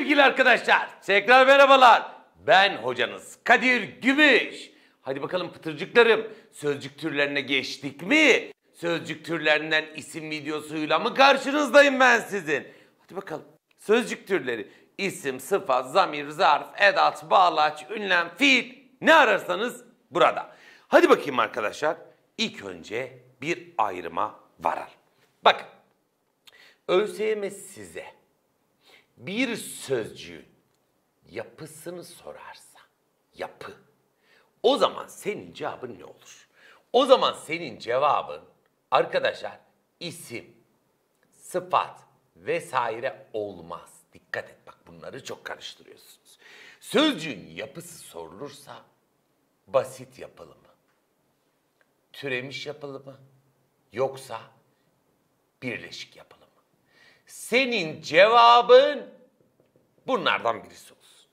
Sevgili arkadaşlar, tekrar merhabalar. Ben hocanız Kadir Gümüş. Hadi bakalım pıtırcıklarım, sözcük türlerine geçtik mi? Sözcük türlerinden isim videosuyla mı karşınızdayım ben sizin? Hadi bakalım. Sözcük türleri: isim, sıfat, zamir, zarf, edat, bağlaç, ünlem, fiil. Ne ararsanız burada. Hadi bakayım arkadaşlar. İlk önce bir ayrıma varar. Bakın. ÖSYM size bir sözcüğün yapısını sorarsa, yapı, o zaman senin cevabın ne olur? O zaman senin cevabın arkadaşlar isim, sıfat vesaire olmaz. Dikkat et, bak bunları çok karıştırıyorsunuz. Sözcüğün yapısı sorulursa basit yapılı mı, türemiş yapılı mı, yoksa birleşik yapılı mı? Senin cevabın bunlardan birisi olsun.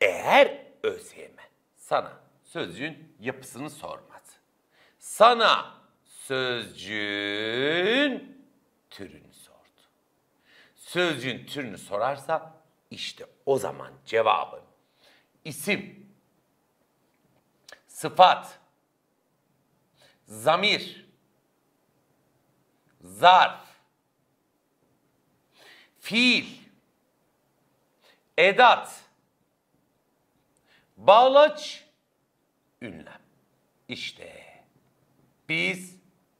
Eğer ÖSYM sana sözcüğün yapısını sormadı, sana sözcüğün türünü sordu. Sözcüğün türünü sorarsa işte o zaman cevabın isim, sıfat, zamir, zarf, fiil, edat, bağlaç, ünlem. İşte biz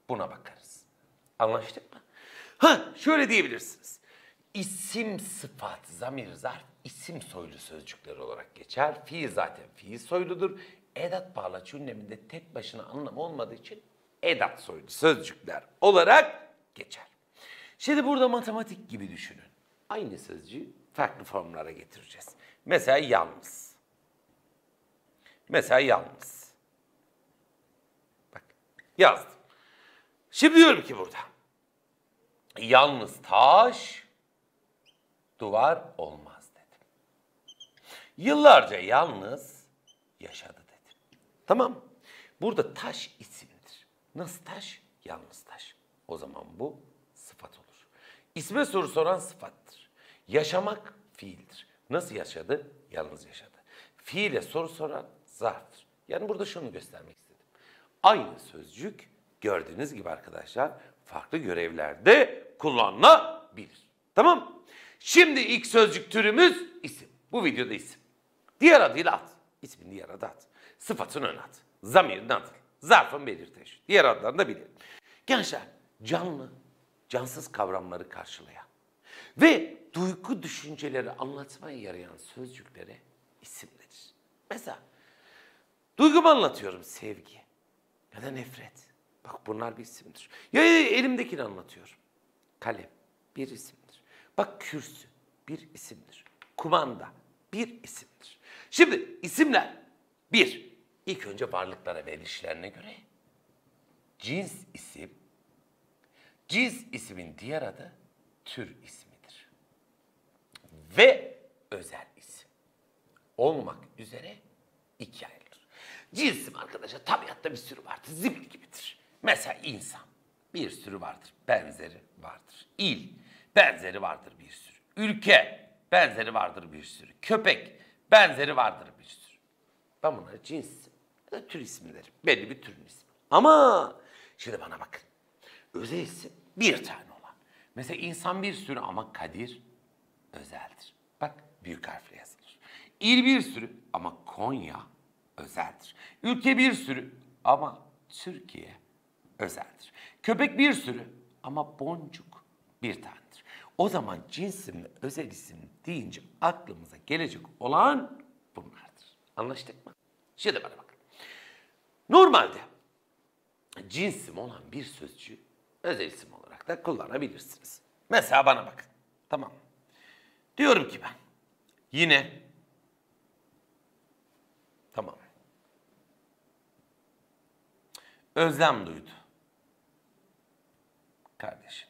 buna bakarız. Anlaştık mı? Şöyle diyebilirsiniz. İsim, sıfat, zamir, zarf isim soylu sözcükler olarak geçer. Fiil zaten fiil soyludur. Edat, bağlaç, ünleminde tek başına anlamı olmadığı için edat soylu sözcükler olarak geçer. Şimdi burada matematik gibi düşünün. Aynı sözcüğü farklı formlara getireceğiz. Mesela yalnız. Mesela yalnız. Bak yazdım. Şimdi diyorum ki burada. Yalnız taş, duvar olmaz dedim. Yıllarca yalnız yaşadı dedim. Tamam mı? Burada taş isimdir. Nasıl taş? Yalnız taş. O zaman bu sıfat olur. İsme soru soran sıfattır. Yaşamak fiildir. Nasıl yaşadı? Yalnız yaşadı. Fiile soru soran zarftır. Yani burada şunu göstermek istedim. Aynı sözcük gördüğünüz gibi arkadaşlar farklı görevlerde kullanılabilir. Tamam. Şimdi ilk sözcük türümüz isim. Bu videoda isim. Diğer adıyla at. İsmin diğer adı at. Sıfatın ön at. Zamirin at. Zarfın belirteç. Diğer adlarını da bilirim. Gençler, canlı, cansız kavramları karşılayan ve duygu düşünceleri anlatmaya yarayan sözcüklere isim denir. Mesela duygumu anlatıyorum, sevgi ya da nefret. Bak bunlar bir isimdir. Ya elimdekini anlatıyorum. Kalem bir isimdir. Bak kürsü bir isimdir. Kumanda bir isimdir. Şimdi isimler bir, ilk önce varlıklara ve ilişkilerine göre cins isim. Cins ismin diğer adı tür ismidir. Ve özel isim olmak üzere iki ayrılır. Cins isim arkadaşlar tabiatta bir sürü vardır. Zibir gibidir. Mesela insan bir sürü vardır. Benzeri vardır. İl benzeri vardır bir sürü. Ülke benzeri vardır bir sürü. Köpek benzeri vardır bir sürü. Ben bunları cins isim ya da tür ismi derim. Belli bir türün ismi. Ama şimdi bana bakın. Özel isim bir tane olan. Mesela insan bir sürü ama Kadir özeldir. Bak büyük harfle yazılır. İl bir sürü ama Konya özeldir. Ülke bir sürü ama Türkiye özeldir. Köpek bir sürü ama boncuk bir tanedir. O zaman cinsim ve özel isim deyince aklımıza gelecek olan bunlardır. Anlaştık mı? Şimdi bana bakın. Normalde cinsim olan bir sözcüğü özel isim olarak da kullanabilirsiniz. Mesela bana bakın. Tamam. Diyorum ki ben yine tamam. Özlem duydu kardeşine.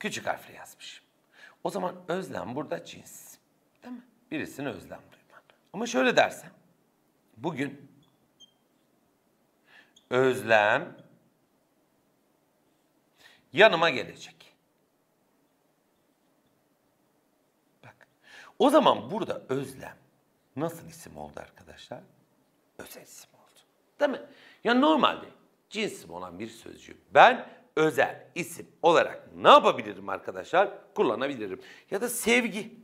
Küçük harfle yazmışım. O zaman özlem burada cins. Değil mi? Birisini özlem duyman. Ama şöyle dersem. Bugün özlem yanıma gelecek. O zaman burada özlem nasıl isim oldu arkadaşlar? Özel isim oldu. Değil mi? Yani normalde cinsim olan bir sözcüğü ben özel isim olarak ne yapabilirim arkadaşlar? Kullanabilirim. Ya da sevgi.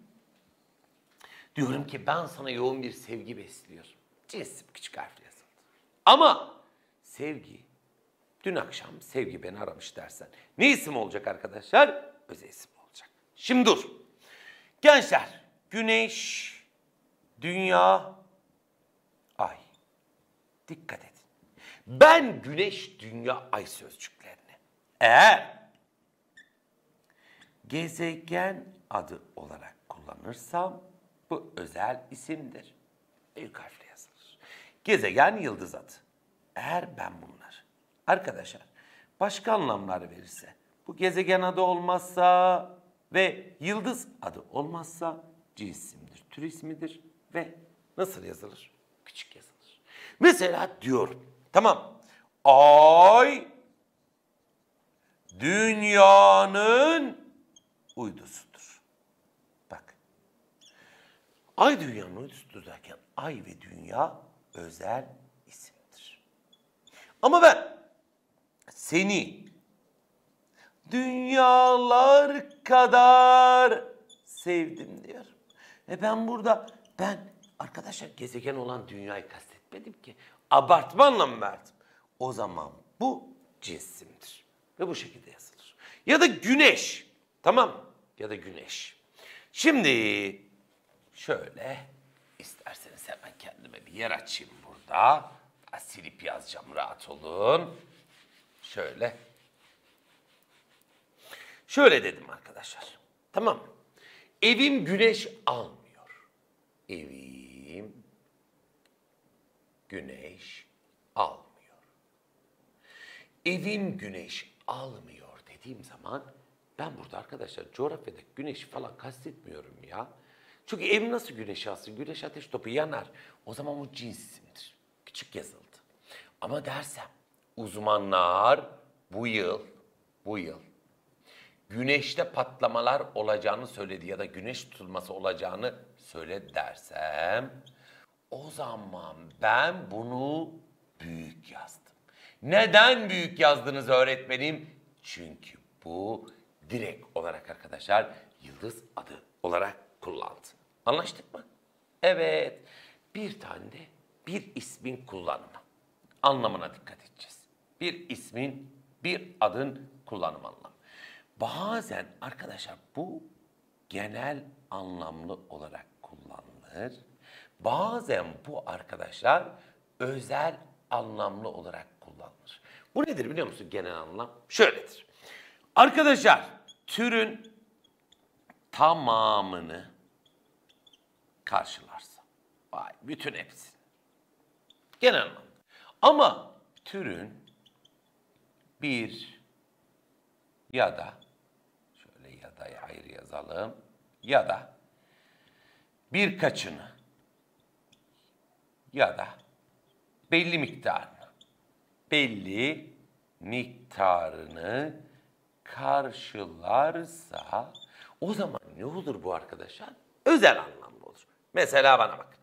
Diyorum ki ben sana yoğun bir sevgi besliyorum. Cinsim küçük harfle yazıldı. Ama sevgi, dün akşam sevgi beni aramış dersen ne isim olacak arkadaşlar? Özel isim olacak. Şimdi dur. Gençler, güneş, dünya, ay. Dikkat edin. Ben güneş, dünya, ay sözcüklerini eğer gezegen adı olarak kullanırsam bu özel isimdir. Büyük harfle yazılır. Gezegen yıldız adı. Eğer ben bunları arkadaşlar başka anlamlar verirse, bu gezegen adı olmazsa ve yıldız adı olmazsa cinsimdir, tür ismidir ve nasıl yazılır? Küçük yazılır. Mesela diyorum, tamam, ay dünyanın uydusudur. Bak, ay dünyanın uydusudur derken ay ve dünya özel isimdir. Ama ben seni dünyalar kadar sevdim diyor. Ben burada, arkadaşlar gezegen olan dünyayı kastetmedim ki. Abartma anlamı verdim. O zaman bu cinsimdir. Ve bu şekilde yazılır. Ya da güneş. Tamam mı? Ya da güneş. Şimdi şöyle isterseniz hemen kendime bir yer açayım burada. Silip yazacağım, rahat olun. Şöyle. Şöyle dedim arkadaşlar. Tamam mı? Evim güneş almıyor. Evim güneş almıyor. Evim güneş almıyor dediğim zaman ben burada arkadaşlar coğrafyada güneş falan kastetmiyorum ya. Çünkü evim nasıl güneş alsın? Güneş ateş topu yanar. O zaman o cinsimdir. Küçük yazıldı. Ama dersem uzmanlar bu yıl güneşte patlamalar olacağını söyledi ya da güneş tutulması olacağını söyledi dersem, o zaman ben bunu büyük yazdım. Neden büyük yazdınız öğretmenim? Çünkü bu direkt olarak arkadaşlar yıldız adı olarak kullandı. Anlaştık mı? Evet. Bir tane de bir ismin kullanımı. Anlamına dikkat edeceğiz. Bir ismin, bir adın kullanım anlamı. Bazen arkadaşlar bu genel anlamlı olarak kullanılır. Bazen bu arkadaşlar özel anlamlı olarak kullanılır. Bu nedir biliyor musun genel anlam? Şöyledir. Arkadaşlar türün tamamını karşılarsa. Vay, bütün hepsi. Genel anlam. Ama türün bir ya da ya da ayrı yazalım. Ya da birkaçını ya da belli miktarını karşılarsa o zaman ne olur bu arkadaşlar? Özel anlamlı olur. Mesela bana bakın.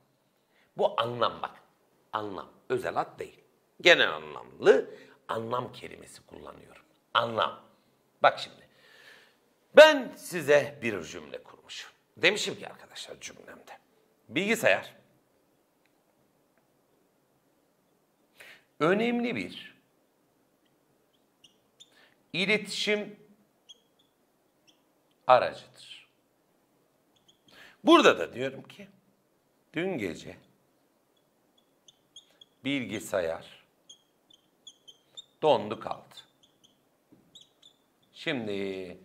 Bu anlam bak. Anlam. Özel ad değil. Genel anlamlı anlam kelimesi kullanıyorum. Anlam. Bak şimdi. Ben size bir cümle kurmuşum. Demişim ki arkadaşlar cümlemde. Bilgisayar önemli bir iletişim aracıdır. Burada da diyorum ki dün gece bilgisayar dondu kaldı. Şimdi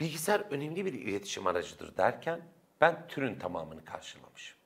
bilgisayar önemli bir iletişim aracıdır derken ben türün tamamını karşılamışım.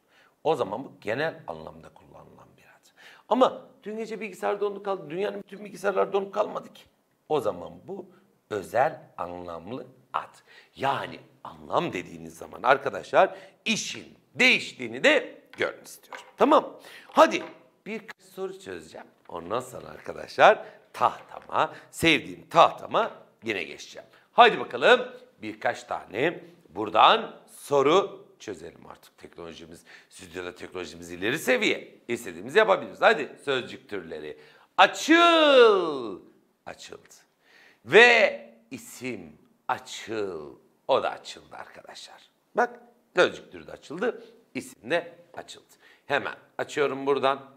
O zaman bu genel anlamda kullanılan bir ad. Ama dün gece bilgisayar dondu kaldı. Dünyanın bütün bilgisayarları donup kalmadı ki. O zaman bu özel anlamlı ad. Yani anlam dediğiniz zaman arkadaşlar işin değiştiğini de görün istiyorum. Tamam. Hadi birkaç soru çözeceğim. Ondan sonra arkadaşlar tahtama, sevdiğim tahtama yine geçeceğim. Haydi bakalım birkaç tane buradan soru çözelim artık. Teknolojimiz, stüdyoda teknolojimiz ileri seviye. İstediğimizi yapabiliriz. Hadi sözcük türleri. Açıl. Açıldı. Ve isim. Açıl. O da açıldı arkadaşlar. Bak sözcük türü de açıldı. İsim de açıldı. Hemen açıyorum buradan.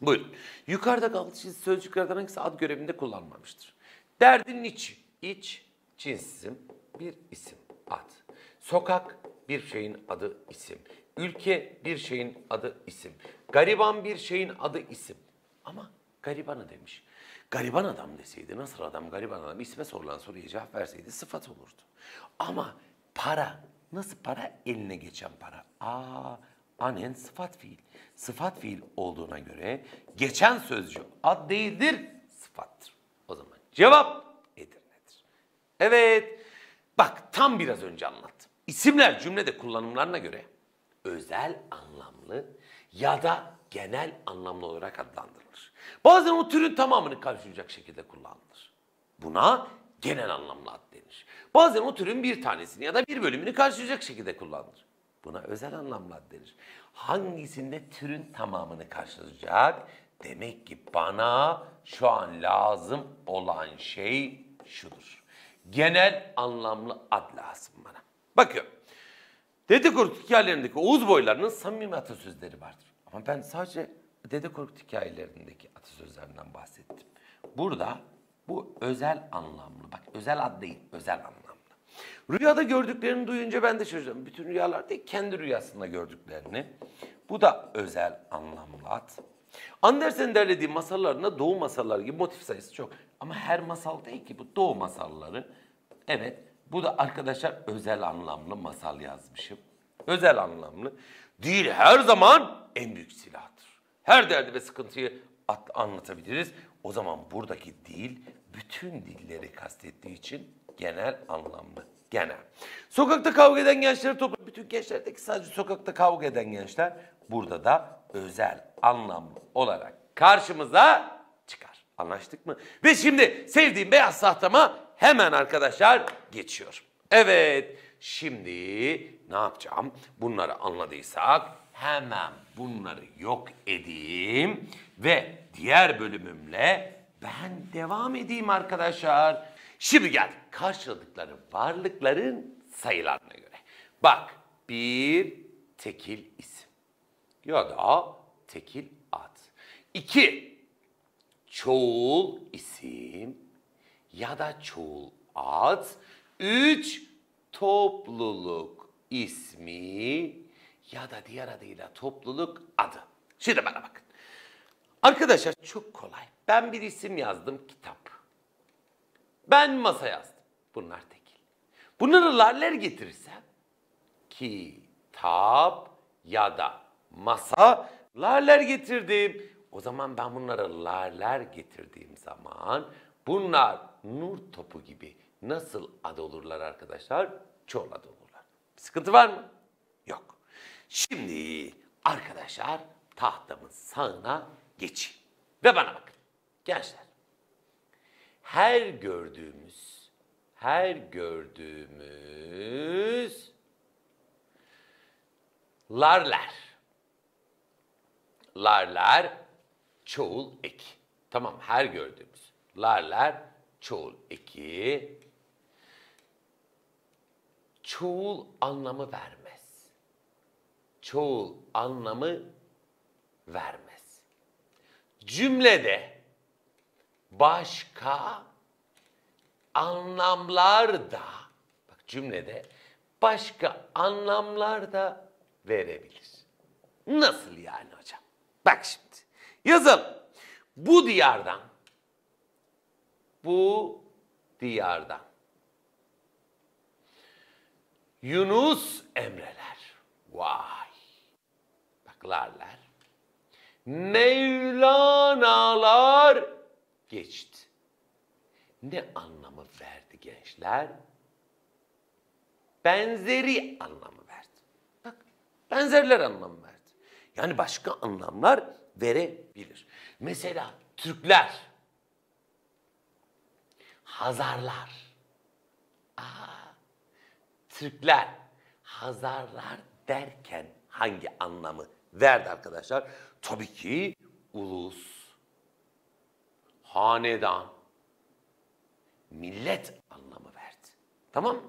Buyurun. Yukarıda kaldı sözcüklerden hangisi ad görevinde kullanmamıştır? Derdin içi. İç, cinsim, bir isim, ad. Sokak, bir şeyin adı isim. Ülke, bir şeyin adı isim. Gariban, bir şeyin adı isim. Ama garibanı demiş. Gariban adam deseydi, nasıl adam gariban adam? İsme sorulan soruya cevap verseydi sıfat olurdu. Ama para, nasıl para? Eline geçen para. Anen sıfat fiil. Sıfat fiil olduğuna göre geçen sözcüğü ad değildir, sıfattır. O zaman cevap Edirne'dir. Evet, bak tam biraz önce anlattım. İsimler cümlede kullanımlarına göre özel anlamlı ya da genel anlamlı olarak adlandırılır. Bazen o türün tamamını karşılayacak şekilde kullanılır. Buna genel anlamlı ad denir. Bazen o türün bir tanesini ya da bir bölümünü karşılayacak şekilde kullanılır. Buna özel anlamlı ad denir. Hangisinde türün tamamını karşılayacak? Demek ki bana şu an lazım olan şey şudur. Genel anlamlı ad lazım bana. Bakıyorum. Dede Korkut hikayelerindeki Oğuz boylarının samimi atasözleri vardır. Ama ben sadece Dede Korkut hikayelerindeki atasözlerinden bahsettim. Burada bu özel anlamlı. Bak özel ad değil, özel anlamlı. Rüyada gördüklerini duyunca ben de şaşırdım. Bütün rüyalar değil, kendi rüyasında gördüklerini. Bu da özel anlamlı ad. Andersen derlediği masallarında doğu masalları gibi motif sayısı çok. Ama her masal değil ki bu doğu masalları. Evet, bu da arkadaşlar özel anlamlı masal yazmışım. Özel anlamlı. Dil her zaman en büyük silahtır. Her derdi ve sıkıntıyı anlatabiliriz. O zaman buradaki dil bütün dilleri kastettiği için genel anlamlı. Genel. Sokakta kavga eden gençleri topla. Bütün gençlerdeki sadece sokakta kavga eden gençler burada da özel anlamlı olarak karşımıza çıkar. Anlaştık mı? Ve şimdi sevdiğim beyaz sahtama hemen arkadaşlar geçiyorum. Evet. Şimdi ne yapacağım? Bunları anladıysak hemen bunları yok edeyim ve diğer bölümümle ben devam edeyim arkadaşlar. Şimdi gel karşıladıkları varlıkların sayılarına göre. Bak bir tekil isim ya da tekil ad. İki çoğul isim ya da çoğul ad. Üç topluluk ismi ya da diğer adıyla topluluk adı. Şimdi bana bakın. Arkadaşlar çok kolay. Ben bir isim yazdım kitap. Ben masa yazdım. Bunlar tekil. Bunları lerler getirirsem kitap ya da masa lerler getirdim. O zaman ben bunlara lerler getirdiğim zaman bunlar nur topu gibi nasıl ad olurlar arkadaşlar? Çoğul ad olurlar. Bir sıkıntı var mı? Yok. Şimdi arkadaşlar tahtamın sağına geçeyim. Ve bana bakın. Gençler. Her gördüğümüz larlar çoğul eki. Tamam, her gördüğümüz larlar çoğul eki çoğul anlamı vermez. Çoğul anlamı vermez. Cümlede başka anlamlar da, bak cümlede başka anlamlar da verebilir. Nasıl yani hocam? Bak şimdi yazalım. Bu diyardan. Yunus Emreler. Vay. Baklarlar. Mevlanalar. Geçti. Ne anlamı verdi gençler? Benzeri anlamı verdi. Bak, benzerler anlamı verdi. Yani başka anlamlar verebilir. Mesela Türkler, Hazarlar. Türkler, Hazarlar derken hangi anlamı verdi arkadaşlar? Tabii ki ulus, hanedan, millet anlamı verdi. Tamam mı?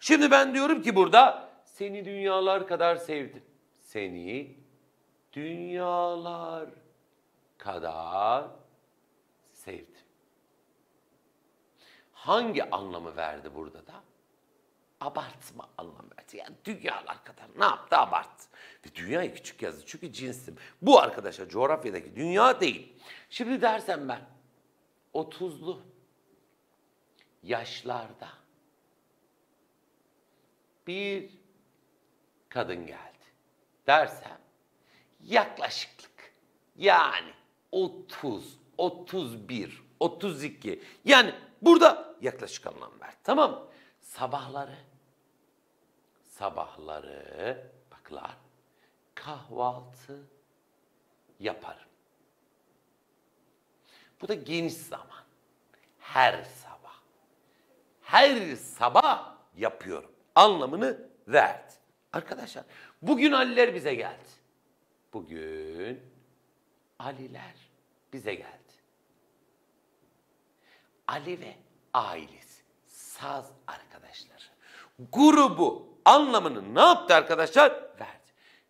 Şimdi ben diyorum ki burada seni dünyalar kadar sevdim. Seni dünyalar kadar sevdim. Hangi anlamı verdi burada da? Abartma anlamı verdi. Yani dünyalar kadar ne yaptı? Abarttı. Ve dünyayı küçük yazdı. Çünkü cinsim. Bu arkadaşlar coğrafyadaki dünya değil. Şimdi dersem ben 30'lu yaşlarda bir kadın geldi dersem yaklaşıklık. Yani 30, 31, 32. Yani burada yaklaşık anlam ver. Tamam mı? Sabahları baklar kahvaltı yaparım. Bu da geniş zaman. Her sabah yapıyorum. Anlamını verdi. Arkadaşlar bugün Aliler bize geldi. Ali ve ailesi, saz arkadaşları, grubu anlamını ne yaptı arkadaşlar? Verdi.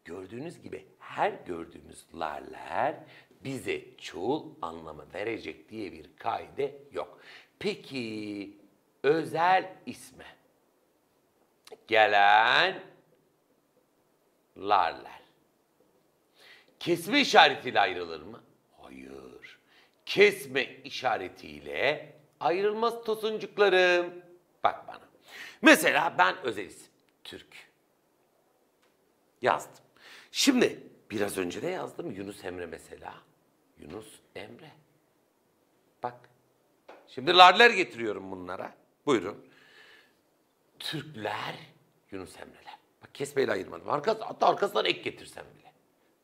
Gördüğünüz gibi her gördüğümüz lerler bize çoğul anlamı verecek diye bir kaide yok. Peki özel isme gelen lerler kesme işaretiyle ayrılır mı? Hayır. Kesme işaretiyle ayrılmaz tosuncuklarım. Bak bana. Mesela ben özel isim Türk yazdım. Şimdi biraz önce de yazdım Yunus Emre mesela. Yunus Emre. Bak. Şimdi larler getiriyorum bunlara. Buyurun. Türkler Yunus Emre'ler. Bak kesmeyle ayırmadım. Hatta arkasından ek getirsem bile.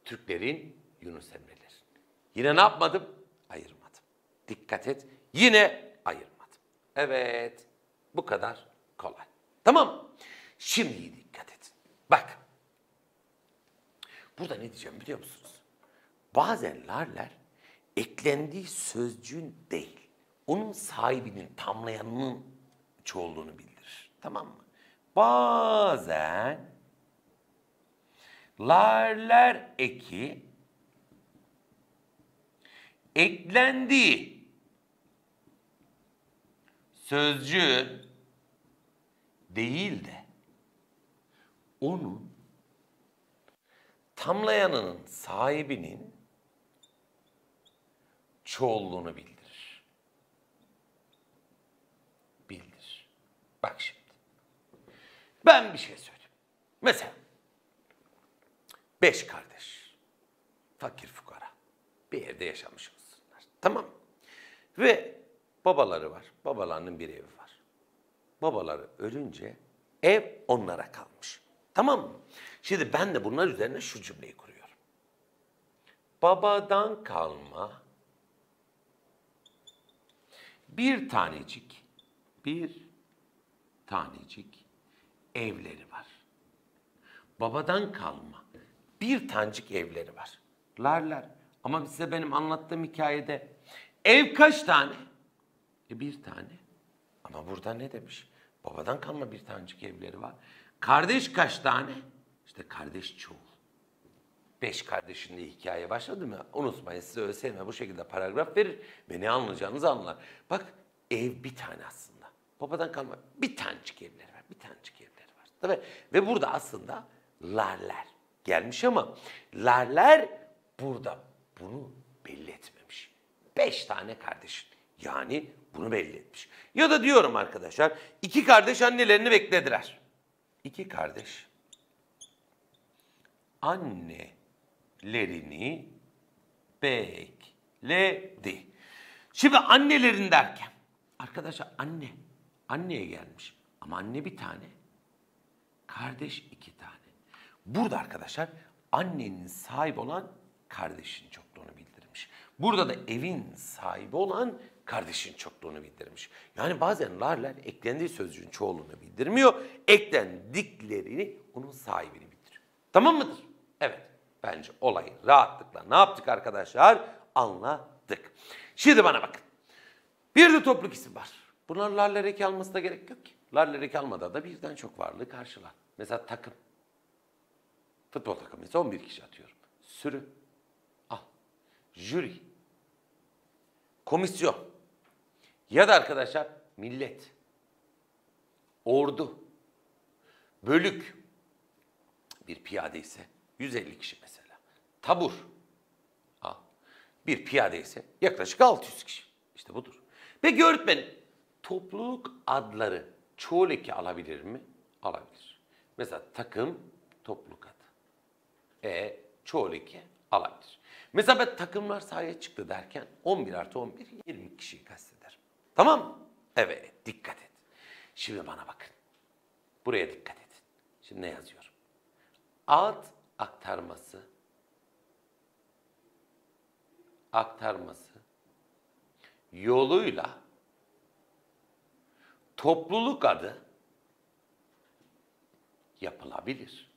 Türklerin Yunus Emre'ler. Yine ne yapmadım? Ayırmadım. Dikkat et. Yine ayırmadım. Evet. Bu kadar kolay. Tamam mı? Şimdi dikkat edin. Bak. Burada ne diyeceğim biliyor musunuz? Bazen larler eklendiği sözcüğün değil, onun sahibinin, tamlayanının çoğulluğunu bildirir. Tamam mı? Bazen larler eki eklendiği sözcüğün değil de onun tamlayanının, sahibinin çoğulluğunu bildirir. Bak şimdi. Ben bir şey söyleyeyim. Mesela 5 kardeş, fakir fukara bir evde yaşamış olsunlar. Tamam mı? Ve babaları var. Babalarının bir evi var. Babaları ölünce ev onlara kalmış. Tamam mı? Şimdi ben de bunlar üzerine şu cümleyi kuruyorum. Babadan kalma bir tanecik evleri var. Babadan kalma bir tanecik evleri var. Larlar. Ama size benim anlattığım hikayede ev kaç tane? Bir tane. Ama burada ne demiş? Babadan kalma bir tanecik evleri var. Kardeş kaç tane? İşte kardeş çoğul. 5 kardeşin diye hikaye başladı mı? Unutmayın size ÖSYM bu şekilde paragraf verir ve ne anlayacağınızı anlar. Bak ev bir tane aslında. Babadan kalma bir tanecik evleri var. Tabii. Ve burada aslında larler gelmiş ama larler burada bunu belli etmemiş. 5 tane kardeşin. Yani bunu belli etmiş. Ya da diyorum arkadaşlar 2 kardeş annelerini beklediler. 2 kardeş annelerini bekledi. Şimdi annelerin derken arkadaşlar anneye gelmiş. Ama anne bir tane, kardeş 2 tane. Burada arkadaşlar annenin sahip olan kardeşin çokluğunu bildirmiş. Burada da evin sahibi olan kardeşin çokluğunu bildirmiş. Yani bazen larlar eklendiği sözcüğün çoğulunu bildirmiyor. Eklendiklerini, onun sahibini bildiriyor. Tamam mıdır? Evet. Bence olayı rahatlıkla ne yaptık arkadaşlar? Anladık. Şimdi bana bakın. Bir de topluluk isim var. Bunlar larlar eki alması da gerek yok ki. Larlar eki almadan da birden çok varlığı karşılar. Mesela takım. Futbol takımı ise 11 kişi atıyorum. Sürü. Al. Jüri. Komisyon. Ya da arkadaşlar millet. Ordu. Bölük. Bir piyade ise 150 kişi mesela. Tabur. Al. Bir piyade ise yaklaşık 600 kişi. İşte budur. Peki öğretmenim, topluluk adları çoğul eki alabilir mi? Alabilir. Mesela takım topluluk adı. Çoğul eki alabilir. Mesela ben takımlar sahaya çıktı derken 11 artı 11 20 kişiyi kastederim. Tamam mı? Evet, dikkat et. Şimdi bana bakın. Buraya dikkat edin. Şimdi ne yazıyorum? Ad aktarması. Aktarması yoluyla topluluk adı yapılabilir.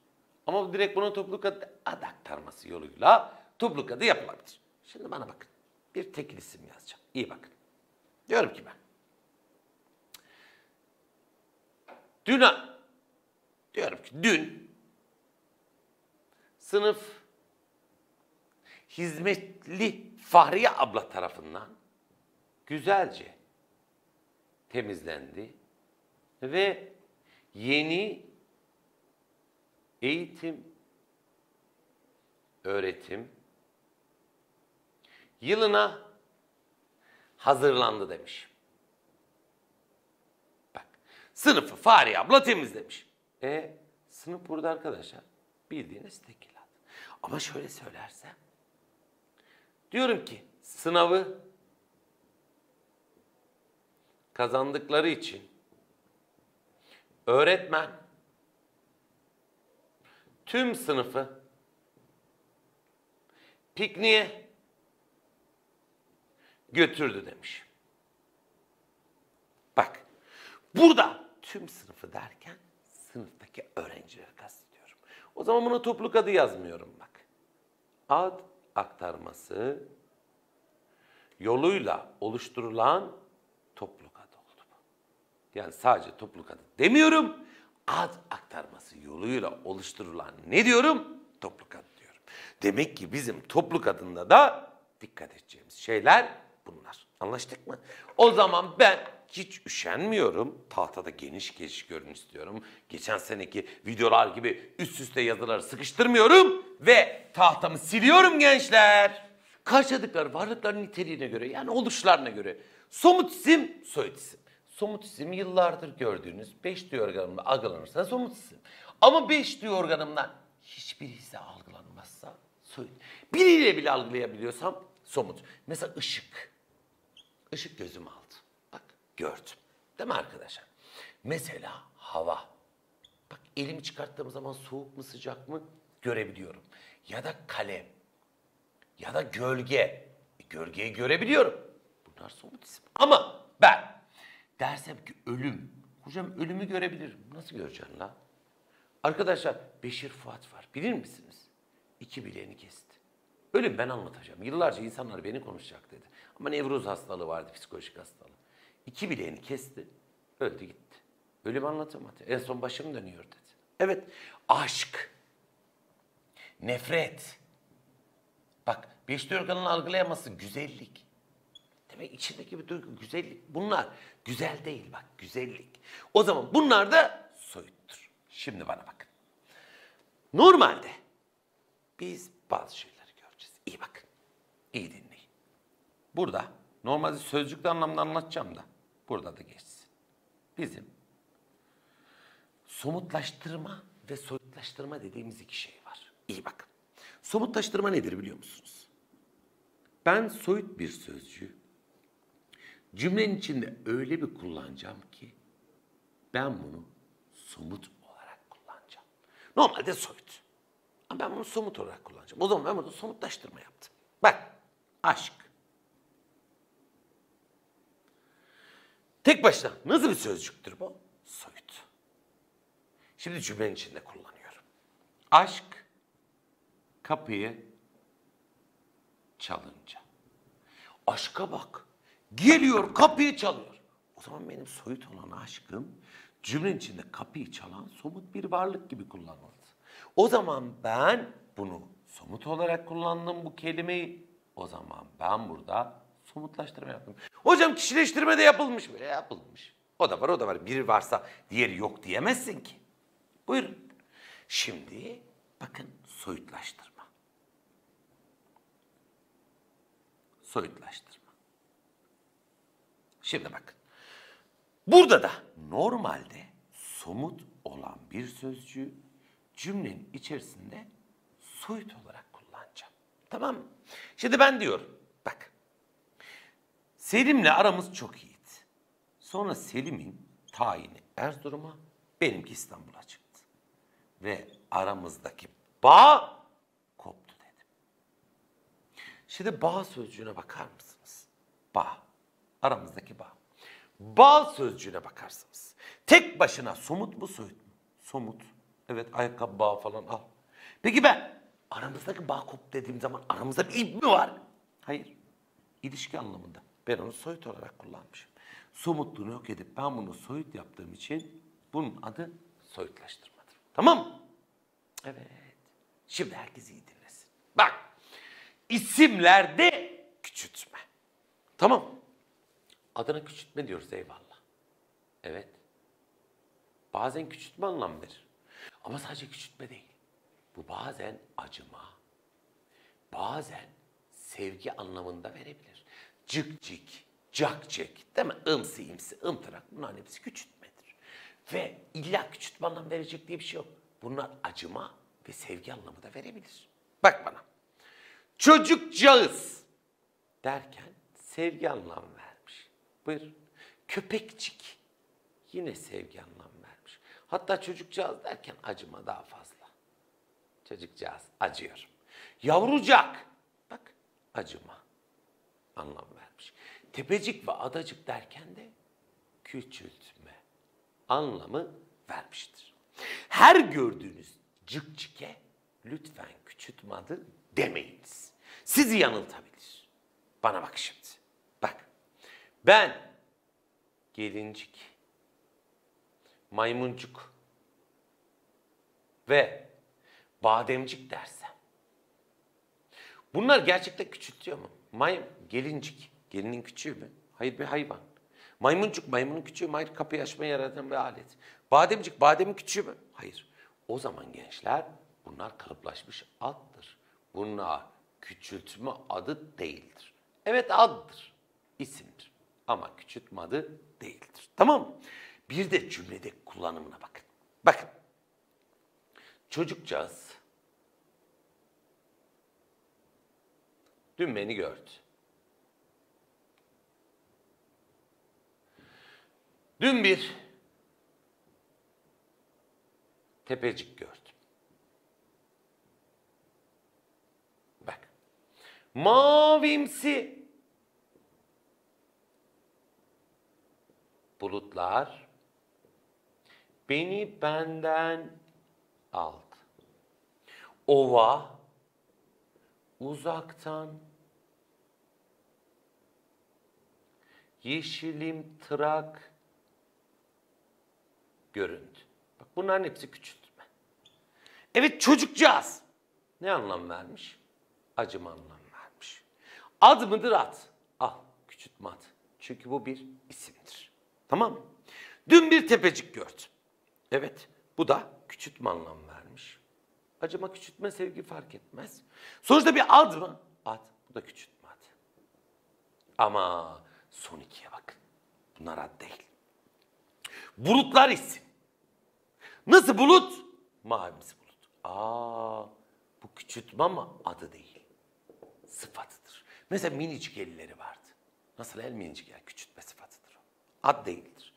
Ama direkt bunun topluluk adı ad aktarması yoluyla topluluk adı yapılabilir. Şimdi bana bakın. Bir tekil isim yazacağım. İyi bakın. Diyorum ki ben. Dün sınıf hizmetli Fahriye abla tarafından güzelce temizlendi ve yeni eğitim, öğretim yılına hazırlandı demiş. Bak, sınıfı Fahriye abla temizlemiş. Sınıf burada arkadaşlar bildiğiniz tekil adı. Ama şöyle söylersem, diyorum ki sınavı kazandıkları için öğretmen tüm sınıfı pikniğe götürdü demiş. Bak, burada tüm sınıfı derken sınıftaki öğrencileri kastediyorum. O zaman buna topluluk adı yazmıyorum bak. Ad aktarması yoluyla oluşturulan topluluk. Yani sadece topluluk adı demiyorum, ad aktarması yoluyla oluşturulan ne diyorum? Topluluk adı diyorum. Demek ki bizim topluluk adında da dikkat edeceğimiz şeyler bunlar. Anlaştık mı? O zaman ben hiç üşenmiyorum. Tahtada geniş görün istiyorum. Geçen seneki videolar gibi üst üste yazıları sıkıştırmıyorum ve tahtamı siliyorum gençler. Karşıladıkları varlıkların niteliğine göre, yani oluşlarına göre somut isim, soyut isim. Somut isim yıllardır gördüğünüz 5 duyu organımla algılanırsa somut isim. Ama 5 duyu organımdan hiçbirisi algılanmazsa soyut. Biriyle bile algılayabiliyorsam somut. Mesela ışık. Işık gözümü aldı. Bak, gördüm. Değil mi arkadaşlar? Mesela hava. Bak, elimi çıkarttığım zaman soğuk mu sıcak mı görebiliyorum. Ya da kalem. Ya da gölge. Gölgeyi görebiliyorum. Bunlar somut isim. Ama ben dersem ki ölüm. Hocam ölümü görebilirim. Nasıl göreceksin la? Arkadaşlar Beşir Fuat var. Bilir misiniz? 2 bileğini kesti. Ölüm ben anlatacağım. Yıllarca insanlar beni konuşacak dedi. Ama Nevruz hastalığı vardı, psikolojik hastalığı. 2 bileğini kesti. Öldü gitti. Ölüm anlatamadı. En son başım dönüyor dedi. Evet. Aşk. Nefret. Bak, 5 organın algılayaması güzellik. Demek içindeki bir duygu güzellik. Bunlar güzel değil bak, güzellik. O zaman bunlar da soyuttur. Şimdi bana bakın. Normalde biz bazı şeyleri göreceğiz. İyi bakın. İyi dinleyin. Burada normalde sözcüklü anlamda anlatacağım da burada da geçsin. Bizim somutlaştırma ve soyutlaştırma dediğimiz 2 şey var. İyi bakın. Somutlaştırma nedir biliyor musunuz? Ben soyut bir sözcüğü cümlenin içinde öyle bir kullanacağım ki ben bunu somut olarak kullanacağım. Normalde soyut. Ama ben bunu somut olarak kullanacağım. O zaman ben burada somutlaştırma yaptım. Bak, aşk. Tek başına nasıl bir sözcüktür bu? Soyut. Şimdi cümlenin içinde kullanıyorum. Aşk kapıyı çalınca. Aşka bak. Geliyor, kapıyı çalıyor. O zaman benim soyut olan aşkım cümlenin içinde kapıyı çalan somut bir varlık gibi kullanıldı. O zaman ben bunu somut olarak kullandım bu kelimeyi. O zaman ben burada somutlaştırma yaptım. Hocam kişileştirme de yapılmış mı? Yapılmış. O da var, o da var. Biri varsa diğeri yok diyemezsin ki. Buyurun. Şimdi bakın soyutlaştırma. Soyutlaştırma. Şimdi bakın. Burada da normalde somut olan bir sözcüğü cümlenin içerisinde soyut olarak kullanacağım. Tamam mı? Şimdi ben diyorum. Bak. Selim'le aramız çok iyiydi. Sonra Selim'in tayini Erzurum'a, benimki İstanbul'a çıktı. Ve aramızdaki bağ koptu dedim. Şimdi bağ sözcüğüne bakar mısınız? Bağ. Aramızdaki bağ. Bağ sözcüğüne bakarsınız. Tek başına somut mu soyut mu? Somut. Evet, ayakkabı bağı falan al. Peki ben aramızdaki bağ koptu dediğim zaman aramızda bir ip mi var? Hayır. İlişki anlamında. Ben onu soyut olarak kullanmışım. Somutluğunu yok edip ben bunu soyut yaptığım için bunun adı soyutlaştırmadır. Tamam mı? Evet. Şimdi herkes iyi dinlesin. Bak. İsimlerde küçültme. Tamam mı? Adına küçültme diyoruz, eyvallah. Evet. Bazen küçültme anlam verir. Ama sadece küçültme değil. Bu bazen acıma, bazen sevgi anlamında verebilir. Cıkcik, cakcik, değil mi? Imsi, imsi, ımtırak, bunların hepsi küçültmedir. Ve illa küçültme anlam verecek diye bir şey yok. Bunlar acıma ve sevgi anlamı da verebilir. Bak bana. Çocukcağız derken sevgi anlamı ver. Buyur. Köpekçik. Yine sevgi anlam vermiş. Hatta çocukcağız derken acıma daha fazla. Çocukcağız acıyor. Yavrucak. Bak acıma anlam vermiş. Tepecik ve adacık derken de küçültme anlamı vermiştir. Her gördüğünüz cıkçike lütfen küçültme adı demeyiniz. Sizi yanıltabilir. Bana bak şimdi. Bak. Ben gelincik, maymuncuk ve bademcik dersem. Bunlar gerçekten küçültüyor mu? Gelincik, gelinin küçüğü mü? Hayır, bir hayvan. Maymuncuk, maymunun küçüğü mü? Hayır, kapıyı açmaya yarayan bir alet. Bademcik, bademin küçüğü mü? Hayır. O zaman gençler bunlar kalıplaşmış addır. Bunlar küçültme adı değildir. Evet addır, isimdir. Ama küçültme adı değildir. Tamam mı? Bir de cümlede kullanımına bakın. Bakın. Çocukcağız dün beni gördü. Dün bir tepecik gördüm. Bak. Mavimsi bulutlar beni benden aldı. Ova uzaktan, yeşilim tırak göründü. Bak bunların hepsi küçültme. Evet çocukcağız. Ne anlam vermiş? Acıma anlam vermiş. Ad mıdır ad? Al küçültme ad. Çünkü bu bir isimdir. Tamam mı? Dün bir tepecik gördüm. Evet, bu da küçültme anlam vermiş. Acıma küçültme, sevgi fark etmez. Sonuçta bir ad mı? Ad. Bu da küçültme adı. Ama son ikiye bakın. Bunlar ad değil. Bulutlar isim. Nasıl bulut? Mavimsi bulut. Bu küçültme ama adı değil. Sıfatıdır. Mesela minicik elleri vardı. Nasıl el minicik el? Küçültme sıfatıdır. Ad değildir.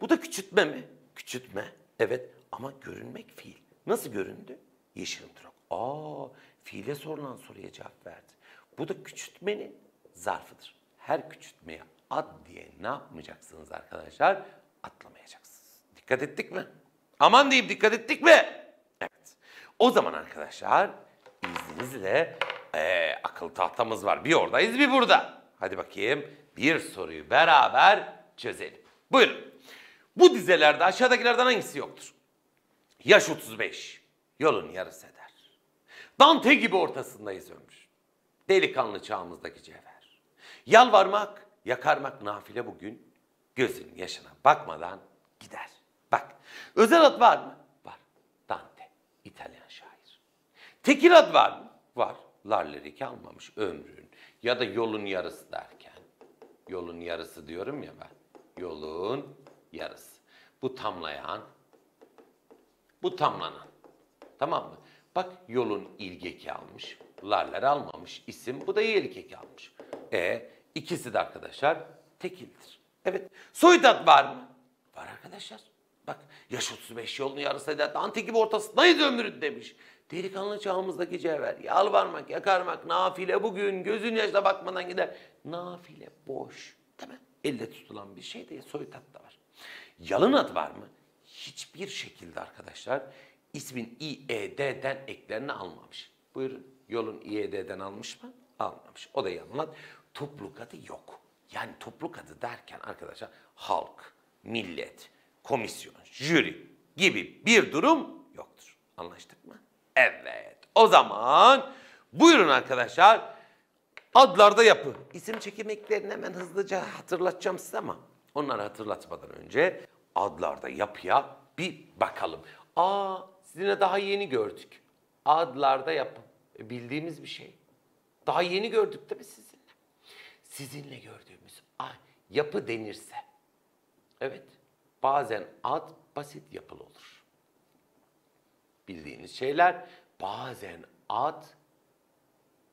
Bu da küçültme mi? Küçültme. Evet ama görünmek fiil. Nasıl göründü? Yeşil tırak. Fiile sorulan soruya cevap verdi. Bu da küçültmenin zarfıdır. Her küçültmeye at diye ne yapmayacaksınız arkadaşlar? Atlamayacaksınız. Dikkat ettik mi? Aman diyeyim, dikkat ettik mi? Evet. O zaman arkadaşlar izninizle akıl tahtamız var. Bir oradayız, bir burada. Hadi bakayım bir soruyu beraber çözelim. Buyurun. Bu dizelerde aşağıdakilerden hangisi yoktur? Yaş 35. Yolun yarısı eder. Dante gibi ortasındayız ömür. Delikanlı çağımızdaki cevher. Yalvarmak, yakarmak nafile bugün. Gözün yaşına bakmadan gider. Bak, özel ad var mı? Var. Dante, İtalyan şair. Tekil ad var mı? Var. Larleriki almamış ömrün. Ya da yolun yarısı derken. Yolun yarısı diyorum ya ben. Yolun yarısı. Bu tamlayan, bu tamlanan. Tamam mı? Bak yolun ilgeki almış. Larler almamış isim. Bu da ilgeki almış. İkisi de arkadaşlar tekildir. Evet. Soydat var mı? Var arkadaşlar. Bak yaş 35 yolunu yarısı eder. Dante gibi ortasındayız ömrün demiş. Delikanlı çağımızdaki cevher. Yalvarmak, yakarmak, nafile bugün. Gözün yaşına bakmadan gider. Nafile boş. Değil mi? Elle tutulan bir şey de soydat da var. Yalın ad var mı? Hiçbir şekilde arkadaşlar ismin İED'den eklerini almamış. Buyurun. Yolun İED'den almış mı? Almamış. O da yalın ad. Topluluk adı yok. Yani topluluk adı derken arkadaşlar halk, millet, komisyon, jüri gibi bir durum yoktur. Anlaştık mı? Evet. O zaman buyurun arkadaşlar adlarda yapı. İsim çekimeklerini hemen hızlıca hatırlatacağım size ama onları hatırlatmadan önce adlarda yapıya bir bakalım. Sizinle daha yeni gördük. Adlarda yapı. Bildiğimiz bir şey. Daha yeni gördük değil mi sizinle? Sizinle gördüğümüz yapı denirse. Evet. Bazen ad basit yapılı olur. Bildiğiniz şeyler. Bazen ad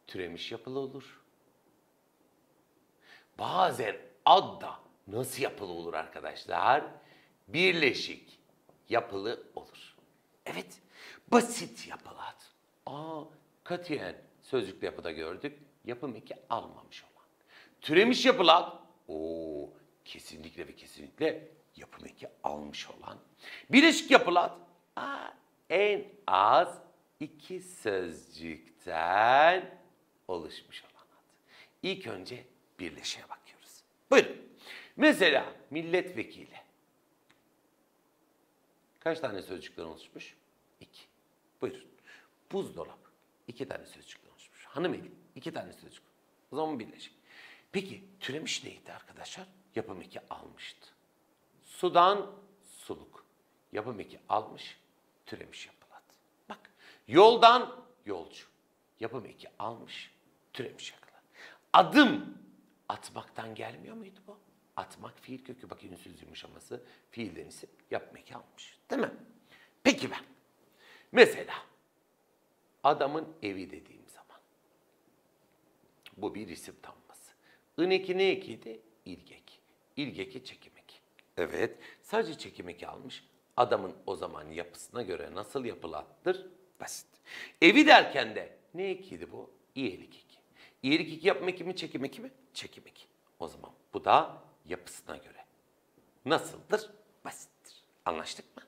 türemiş yapılı olur. Bazen ad da nasıl yapılı olur arkadaşlar? Birleşik yapılı olur. Evet. Basit yapılı ad. Katiyen sözcüklü yapıda gördük. Yapım eki almamış olan. Türemiş yapılı ad. Kesinlikle ve kesinlikle yapım eki almış olan. Birleşik yapılı ad. En az iki sözcükten oluşmuş olan ad. İlk önce birleşiğe bakıyoruz. Buyurun. Mesela milletvekili. Kaç tane sözcükten oluşmuş? 2. Buyurun. Buzdolabı 2 tane sözcükten oluşmuş. Hanımeli 2 tane sözcük. O zaman birleşik. Peki türemiş neydi arkadaşlar? Yapım eki almıştı. Sudan suluk. Yapım eki almış. Türemiş yapılat. Bak. Yoldan yolcu. Yapım eki almış. Türemiş yakılat. Adım atmaktan gelmiyor muydu bu? Atmak fiil kökü. Bak ünsüz yumuşaması fiilden isim yapmak almış. Değil mi? Peki ben. Mesela adamın evi dediğim zaman. Bu bir isim tanımlaması. Ineki ne ekiydi? İlgek. İlgeki çekimek. Evet. Sadece çekimek almış. Adamın o zaman yapısına göre nasıl yapılattır? Basit. Evi derken de ne ekiydi bu? İyelik eki. İyelik eki yapmak mi? Çekimek mi? Çekimek. O zaman bu da yapısına göre. Nasıldır? Basittir. Anlaştık mı?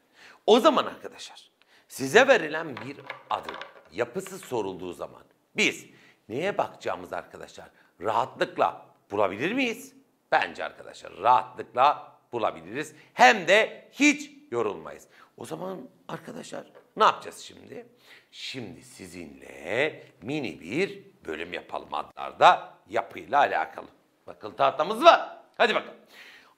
O zaman arkadaşlar size verilen bir adın yapısı sorulduğu zaman biz neye bakacağımız arkadaşlar rahatlıkla bulabilir miyiz? Bence arkadaşlar rahatlıkla bulabiliriz. Hem de hiç yorulmayız. O zaman arkadaşlar ne yapacağız şimdi? Şimdi sizinle mini bir bölüm yapalım adlarda yapıyla alakalı. Bakın tahtamız var. Hadi bakalım.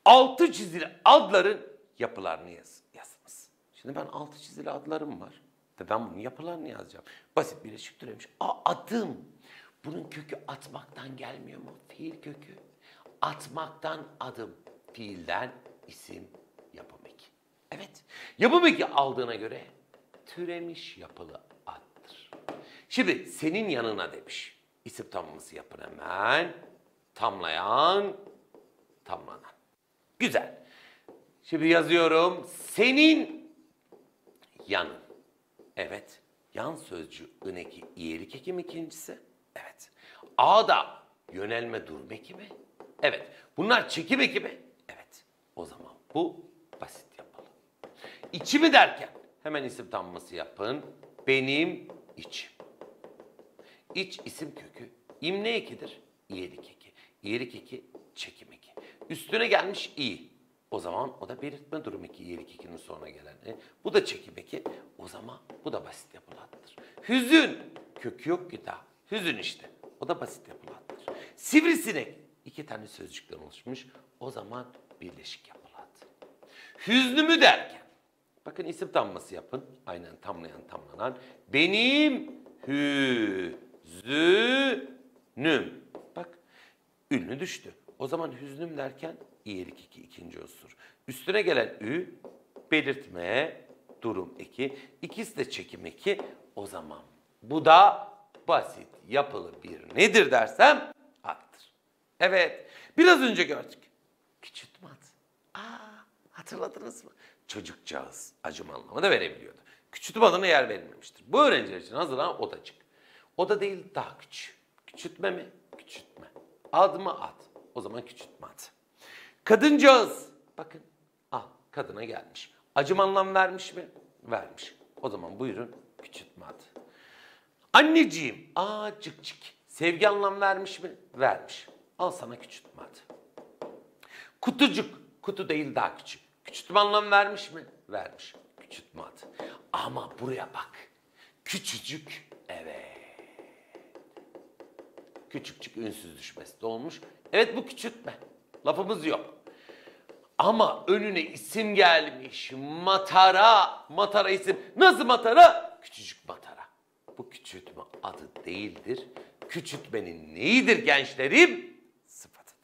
Altı çizili adların yapılarını yazınız. Şimdi ben altı çizili adlarım var. Ve ben bunun yapılarını yazacağım. Basit birleşik türemiş. Adım. Bunun kökü atmaktan gelmiyor mu? Fiil kökü. Atmaktan adım. Fiilden isim yapım eki. Evet. Yapım eki aldığına göre türemiş yapılı addır. Şimdi senin yanına demiş. İsim tamlaması yapın hemen. Tamlayan, tamlanan. Güzel. Şimdi yazıyorum. Senin yanın. Evet. Yan sözcüğü ıneki iyelik eki mi ikincisi? Evet. A'da yönelme durma eki mi? Evet. Bunlar çekim ekibi. Evet. O zaman bu basit yapalım. İçimi derken hemen isim tanımlaması yapın. Benim içim. İç isim kökü. İm ne ekidir? İyelik eki. İyelik eki çekim eki. Üstüne gelmiş i. O zaman o da belirtme durum eki. İyelik ekinin sonuna gelen e. Bu da çekim eki. O zaman bu da basit yapılı addır. Hüzün. Kökü yok ki daha. Hüzün işte. O da basit yapılı addır. Sivrisinek. İki tane sözcükten oluşmuş. O zaman birleşik yapılı ad. Hüznümü derken. Bakın isim tanımlaması yapın. Aynen tamlayan tamlanan. Benim hüznüm. Bak ünlü düştü. O zaman hüznüm derken iyelik eki ikinci unsur. Üstüne gelen ü belirtme durum eki. İkisi de çekim eki. O zaman bu da basit yapılı bir nedir dersem addır. Evet biraz önce gördük. Küçük mat. Hatırladınız mı? Çocukcağız acım anlamı da verebiliyordu. Küçültme adına yer verilmemiştir. Bu öğrenciler için hazırlanan odacık. Oda değil daha küçük. Küçültme mi? Küçültme. Ad mı? Ad. O zaman küçültme adı. Kadıncağız. Bakın. Ah kadına gelmiş. Acım anlam vermiş mi? Vermiş. O zaman buyurun küçültme adı. Anneciğim. Cık cık. Sevgi anlam vermiş mi? Vermiş. Al sana küçültme adı. Kutucuk. Kutu değil daha küçük. Küçültme anlam vermiş mi? Vermiş. Küçültme adı. Ama buraya bak. Küçücük. Evet. Küçükçük ünsüz düşmesi de olmuş. Evet bu küçültme. Lafımız yok. Ama önüne isim gelmiş. Matara. Matara isim. Nasıl matara? Küçücük matara. Bu küçültme adı değildir. Küçültmenin neyidir gençlerim? Sıfatıdır.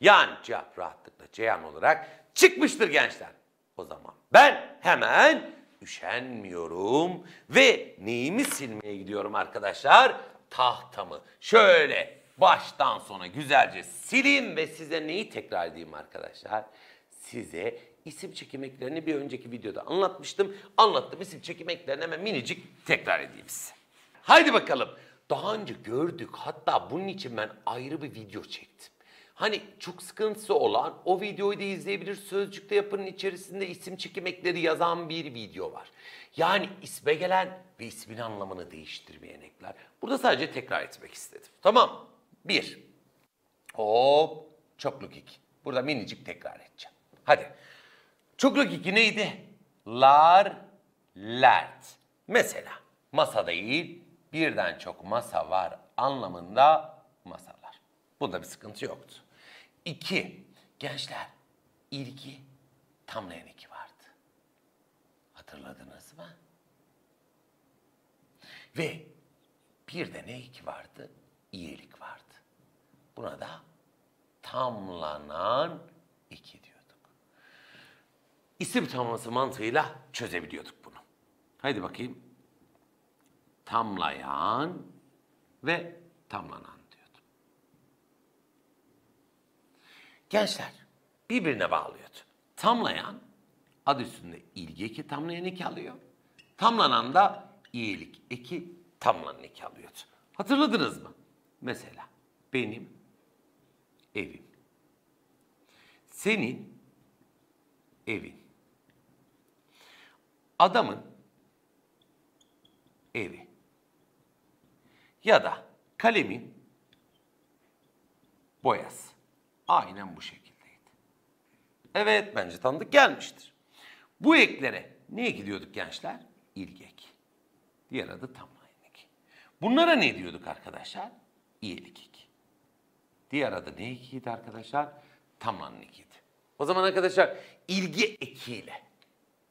Yani cevap rahatlıkla ceyan olarak çıkmıştır gençler. O zaman ben hemen üşenmiyorum ve neyimi silmeye gidiyorum arkadaşlar? Tahtamı. Şöyle baştan sona güzelce sileyim ve size neyi tekrar edeyim arkadaşlar? Size isim çekim eklerini bir önceki videoda anlatmıştım. Anlattım isim çekim eklerini hemen minicik tekrar edeyim size. Haydi bakalım. Daha önce gördük. Hatta bunun için ben ayrı bir video çektim. Hani çok sıkıntısı olan o videoyu da izleyebilir. Sözcükte yapının içerisinde isim çekim ekleri yazan bir video var. Yani isme gelen ve ismin anlamını değiştirmeyen ekler. Burada sadece tekrar etmek istedim. Tamam. Bir. Hop. Çokluk iki. Burada minicik tekrar edeceğim. Hadi. Çokluk iki neydi? Lar, lert. Mesela masa değil birden çok masa var anlamında masalar. Bunda bir sıkıntı yoktu. İki. Gençler ilki tamlayan iki vardı. Hatırladınız mı? Ve bir de ne iki vardı? İyilik vardı. Buna da tamlanan iki diyorduk. İsim tamlaması mantığıyla çözebiliyorduk bunu. Haydi bakayım. Tamlayan ve tamlanan diyordum. Gençler birbirine bağlıyordu. Tamlayan adı üstünde ilgi eki tamlayan eki alıyor. Tamlanan da iyilik eki tamlanan eki alıyordu. Hatırladınız mı? Mesela benim evim. Senin evin. Adamın evi. Ya da kalemin boyası. Aynen bu şekildeydi. Evet bence tanıdık gelmiştir. Bu eklere neye gidiyorduk gençler? İlgi eki. Diğer adı tamlayan eki. Bunlara ne diyorduk arkadaşlar? İyilik eki. Diğer adı ne ekiydi arkadaşlar? Tamlanan ekiydi. O zaman arkadaşlar ilgi ekiyle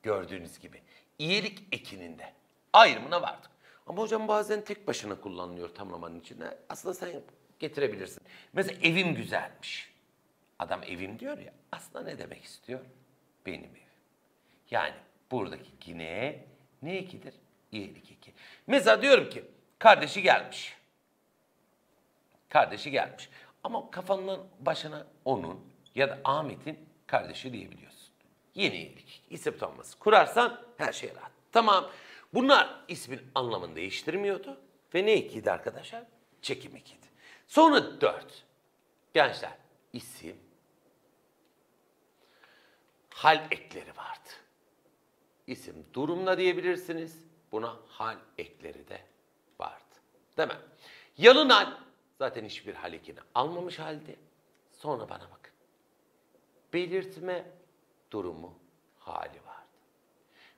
gördüğünüz gibi iyilik ekinin de ayrımına vardık. Ama hocam bazen tek başına kullanılıyor tamlamanın içinde. Aslında sen getirebilirsin. Mesela evim güzelmiş. Adam evim diyor ya. Aslında ne demek istiyor? Benim evim. Yani buradaki yine ne ekidir? İyilik eki. Mesela diyorum ki kardeşi gelmiş. Kardeşi gelmiş. Ama kafanın başına onun ya da Ahmet'in kardeşi diyebiliyorsun. Yeni iyilik isim tanımlaması kurarsan her şey rahat. Tamam. Bunlar ismin anlamını değiştirmiyordu. Ve ne ekiydi arkadaşlar? Çekim ekiydi. Sonra dört. Gençler isim, hal ekleri vardı. İsim durumla diyebilirsiniz. Buna hal ekleri de vardı. Değil mi? Yalın hal zaten hiçbir hal ekini almamış halde. Sonra bana bakın. Belirtme durumu hali vardı.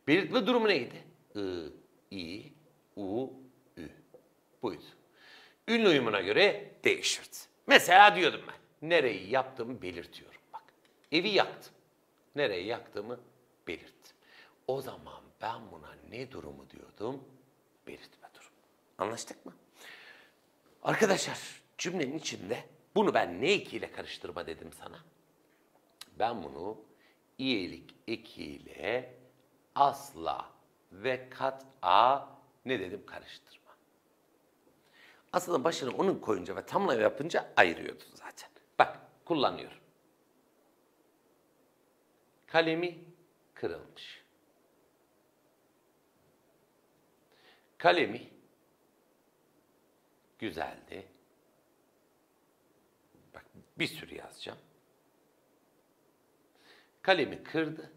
Belirtme durumu neydi? I, i, u, ü. Buydu. Ünlü uyumuna göre değişirdi. Mesela diyordum ben. Nereyi yaptığımı belirtiyorum. Bak. Evi yaktım. Nereye yaktığımı belirttim. O zaman ben buna ne durumu diyordum? Belirtme durumu. Anlaştık mı? Arkadaşlar cümlenin içinde bunu ben ne ekiyle karıştırma dedim sana? Ben bunu iyilik ekiyle asla ve kat'a ne dedim? Karıştırma. Aslında başını onun koyunca ve tamla yapınca ayırıyordun zaten. Bak kullanıyorum. Kalemi kırılmış. Kalemi güzeldi. Bak bir sürü yazacağım. Kalemi kırdı.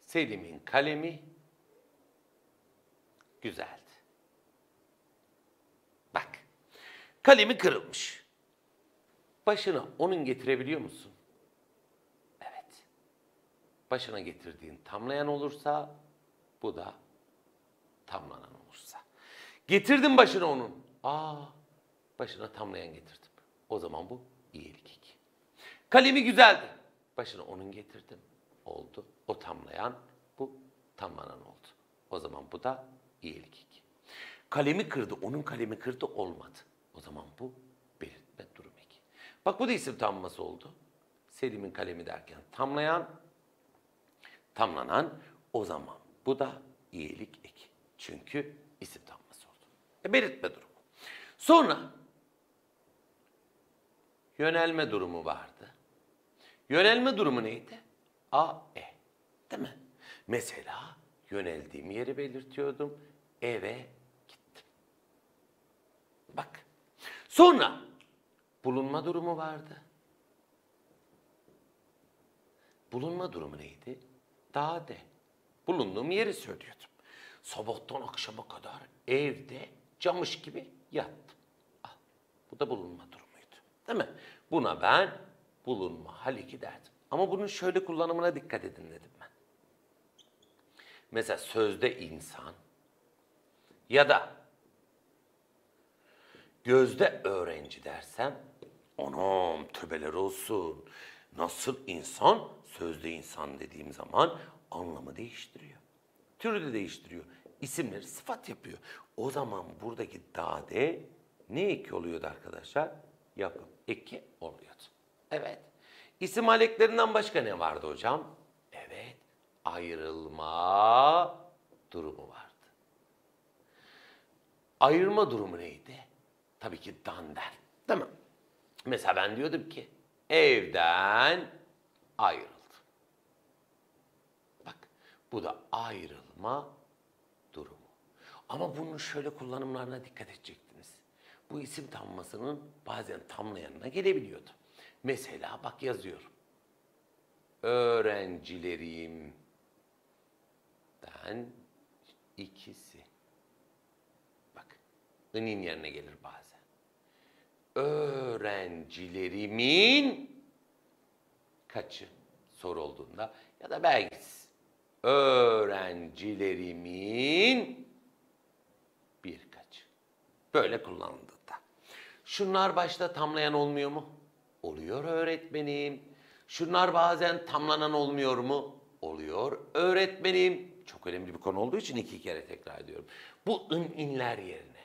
Selim'in kalemi güzeldi. Bak. Kalemi kırılmış. Başına onun getirebiliyor musun? Evet. Başına getirdiğin tamlayan olursa, bu da tamlanan olursa. Getirdim başına onun. Başına tamlayan getirdim. O zaman bu iyilik eki. Kalemi güzeldi. Başına onun getirdim. Oldu. O tamlayan, bu tamlanan oldu. O zaman bu da iyilik eki. Kalemi kırdı. Onun kalemi kırdı, olmadı. O zaman bu belirtme durumu. Bak bu da isim tamlaması oldu. Selim'in kalemi derken tamlayan, tamlanan, o zaman bu da iyilik eki. Çünkü isim tamlaması oldu. Belirtme durumu. Sonra yönelme durumu vardı. Yönelme durumu neydi? A-E. Değil mi? Mesela yöneldiğim yeri belirtiyordum. Eve gittim. Bak. Sonra bulunma durumu vardı. Bulunma durumu neydi? Dade. Bulunduğum yeri söylüyordum. Sabahtan akşama kadar evde camış gibi yattım. Bu da bulunma durumuydu. Değil mi? Buna ben bulunma hal eki derdim. Ama bunun şöyle kullanımına dikkat edin dedim ben. Mesela sözde insan ya da gözde öğrenci dersem, anam tövbeler olsun. Nasıl insan? Sözde insan dediğim zaman anlamı değiştiriyor. Türü de değiştiriyor. İsimleri sıfat yapıyor. O zaman buradaki dade ne eki oluyordu arkadaşlar? Yapım eki oluyordu. Evet. İsim hal eklerinden başka ne vardı hocam? Evet. Ayrılma durumu vardı. Ayırma durumu neydi? Tabii ki Dante. Değil mi? Mesela ben diyordum ki evden ayrıldım. Bak bu da ayrılma durumu. Ama bunun şöyle kullanımlarına dikkat edecektiniz. Bu isim tamlamasının bazen tamlayanına gelebiliyordu. Mesela bak yazıyorum. Öğrencilerimden ikisi. Bak ının yerine gelir bazen. Öğrencilerimin kaçı soru olduğunda ya da belki öğrencilerimin birkaçı böyle kullanıldığında. Şunlar başta tamlayan olmuyor mu? Oluyor öğretmenim. Şunlar bazen tamlanan olmuyor mu? Oluyor öğretmenim. Çok önemli bir konu olduğu için iki kere tekrar ediyorum. Bu inler yerine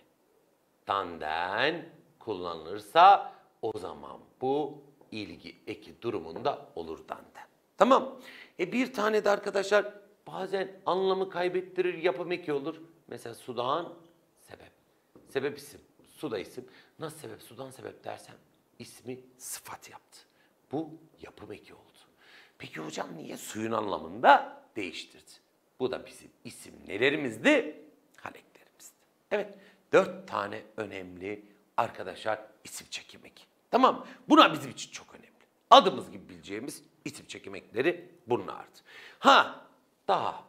danden kullanılırsa o zaman bu ilgi eki durumunda olur Dante. Tamam. Bir tane de arkadaşlar bazen anlamı kaybettirir yapım eki olur. Mesela sudan sebep. Sebep isim. Su da isim. Nasıl sebep? Sudan sebep dersen ismi sıfat yaptı. Bu yapım eki oldu. Peki hocam niye suyun anlamında değiştirdi? Bu da bizim isim nelerimizdi? Hal eklerimizdi. Evet. 4 tane önemli arkadaşlar isim çekimek. Tamam, buna bizim için çok önemli. Adımız gibi bileceğimiz isim çekimekleri bunlardı. Ha, daha.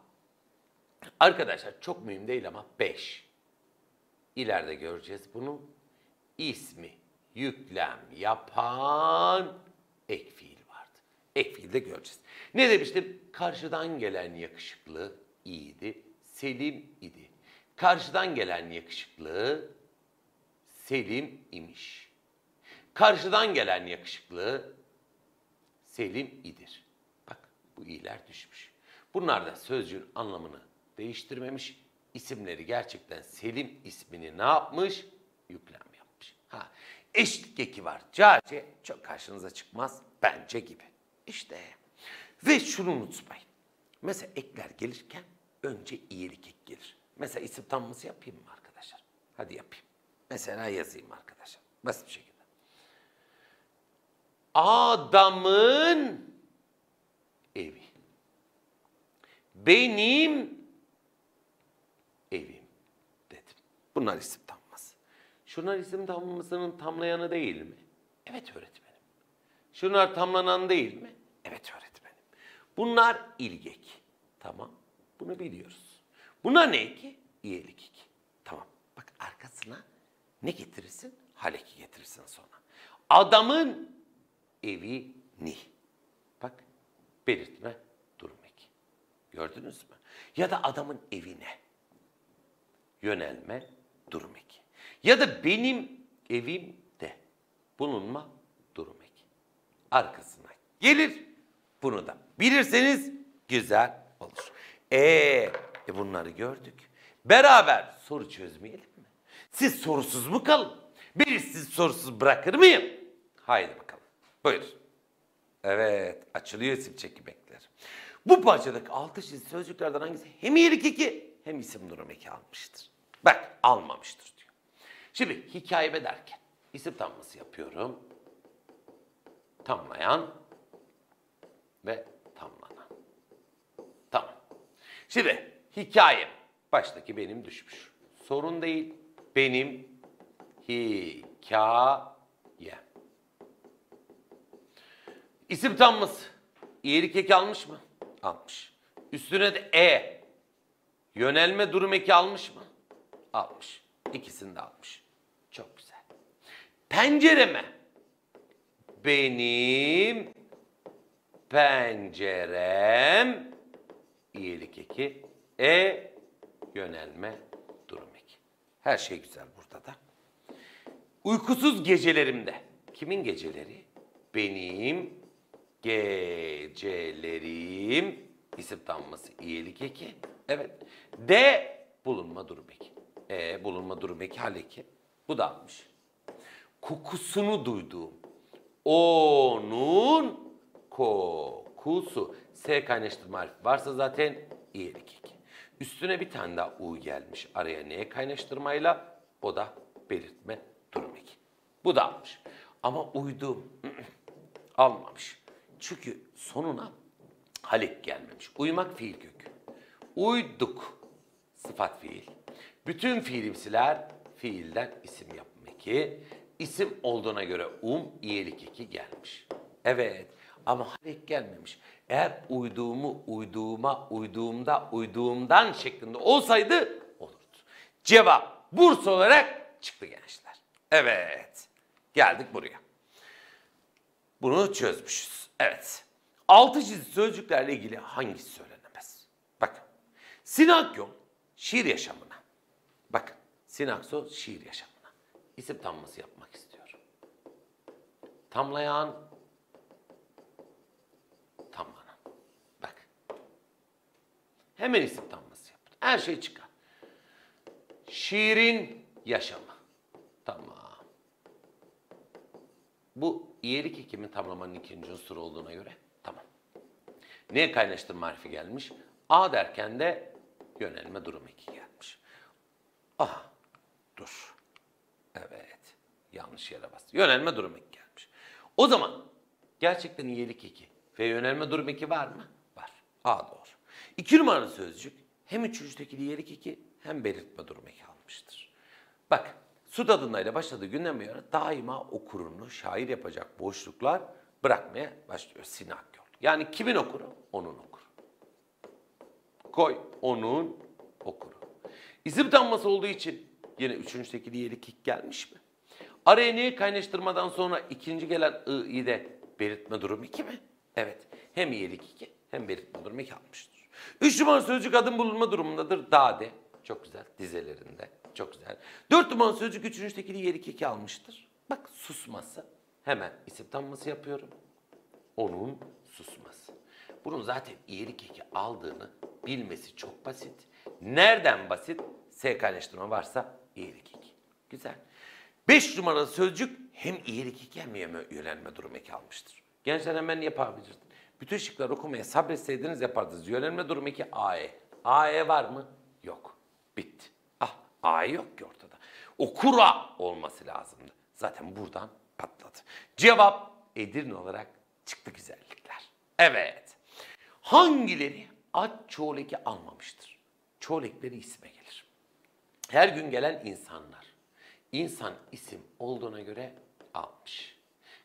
Arkadaşlar çok mühim değil ama 5. İleride göreceğiz bunu. İsmi yüklem yapan ek fiil vardı. Ek fiilde göreceğiz. Ne demiştim? Karşıdan gelen yakışıklı iyiydi, Selim idi. Karşıdan gelen yakışıklı Selim imiş. Karşıdan gelen yakışıklı Selim idir. Bak bu iyiler düşmüş. Bunlar da sözcüğün anlamını değiştirmemiş. İsimleri gerçekten Selim ismini ne yapmış? Yüklem yapmış. Ha, eşlik eki var. Cace çok karşınıza çıkmaz. Bence gibi. İşte. Ve şunu unutmayın. Mesela ekler gelirken önce iyilik ek gelir. Mesela isim tanımızı yapayım mı arkadaşlar? Hadi yapayım. Mesela yazayım arkadaşlar. Basit bir şekilde. Adamın evi. Benim evim dedim. Bunlar isim tanımlaması. Şunlar isim tanımlamasının tamlayanı değil mi? Evet öğretmenim. Şunlar tamlanan değil mi? Evet öğretmenim. Bunlar ilgek. Tamam. Bunu biliyoruz. Buna ne ki? İyilik eki. Tamam. Bak arkasına ne getirirsin? Hal eki getirirsin sonra. Adamın evi ni. Bak belirtme durum eki. Gördünüz mü? Ya da adamın evi ne? Yönelme durum eki. Ya da benim evim de bulunma durum eki. Arkasına gelir. Bunu da bilirseniz güzel olur. Bunları gördük. Beraber soru çözmeyelim mi? Siz sorusuz mu kalın? Birisi sizi sorusuz bırakır mıyım? Haydi bakalım. Buyur. Evet. Açılıyor isim çekimekler. Bu parçadaki 6 çizgi sözcüklerden hangisi hem iyilik eki hem isim durum eki almıştır? Bak almamıştır diyor. Şimdi hikayeme derken isim tamlaması yapıyorum. Tamlayan ve tamlanan. Tamam. Şimdi hikayem. Baştaki benim düşmüş. Sorun değil. Benim hikayem. İsim tanımız. İyilik eki almış mı? Almış. Üstüne de e. Yönelme durum eki almış mı? Almış. İkisini de almış. Çok güzel. Pencereme. Benim pencerem. İyilik eki. E. Yönelme durum eki. Her şey güzel burada da. Uykusuz gecelerimde. Kimin geceleri? Benim gecelerim. İsim tanımlaması iyilik eki. Evet. D. Bulunma durum eki. E. Bulunma durum eki hal eki. Bu da almış. Kokusunu duyduğum. Onun kokusu. S kaynaştırma harfi varsa zaten iyilik eki. Üstüne bir tane daha u gelmiş. Araya n'ye kaynaştırmayla o da belirtme durum eki. Bu da almış. Ama uydum almamış. Çünkü sonuna halik gelmemiş. Uymak fiil kökü. Uyduk sıfat fiil. Bütün fiilimsiler fiilden isim yapma eki. İsim olduğuna göre iyilik eki gelmiş. Evet ama halik gelmemiş. Eğer uyduğumu, uyduğuma, uyduğumda, uyduğumdan şeklinde olsaydı olurdu. Cevap Bursa olarak çıktı gençler. Evet. Geldik buraya. Bunu çözmüşüz. Evet. 6 çizgi sözcüklerle ilgili hangisi söylenemez? Bakın. Sinakyon şiir yaşamına. Bakın. Sinakso şiir yaşamına. İsim tamlaması yapmak istiyorum. Tamlayan tamlanan. Bak. Hemen isim tamlaması yaptım. Her şey çıkar. Şiirin yaşamı. Tamam. Bu iyilik ekimin tamlamanın 2. unsuru olduğuna göre tamam. Neye kaynaştırma harfi gelmiş? A derken de yönelme durum eki gelmiş. Aha. Dur. Evet. Yanlış yere bastı. Yönelme durum eki gelmiş. O zaman gerçekten iyilik eki ve yönelme durum eki var mı? Var. A doğru. 2 numaralı sözcük hem 3. iyilik eki hem belirtme durum eki almıştır. Bak Su tadındayla başladığı günden bu yana daima okurunu şair yapacak boşluklar bırakmaya başlıyor Sinan Göl. Yani kimin okuru? Onun okuru. Koy onun okuru. İzip damlası olduğu için yine üçüncü tekili yelik gelmiş mi? Araya neyi kaynaştırmadan sonra ikinci gelen i'yi de belirtme durumu 2 mi? Evet. Hem yelik 2 hem belirtme durumu 2 almıştır. 3 numaralı sözcük adım bulunma durumundadır. Dade. Çok güzel. Dizelerinde. Çok güzel. 4 numaralı sözcük üçüncü tekili yelik 2 almıştır. Bak susması. Hemen isim tanımlaması yapıyorum. Onun susması. Bunun zaten iyilik eki aldığını bilmesi çok basit. Nereden basit? S kaynaştırma varsa iyilik eki. Güzel. 5 numaralı sözcük hem iyilik eki hem yönelme durumu eki almıştır. Gençler hemen yapabilirdin. Bütün şıkları okumaya sabretseydiniz yapardınız. Yönelme durumu eki AE. AE var mı? Yok. Bitti. Ah AE yok ki ortada. Okura olması lazımdı. Zaten buradan patladı. Cevap Edirne olarak çıktı güzellikler. Evet. Hangileri ad çoğul eki almamıştır? Çoğul ekleri isme gelir. Her gün gelen insanlar. İnsan isim olduğuna göre almış.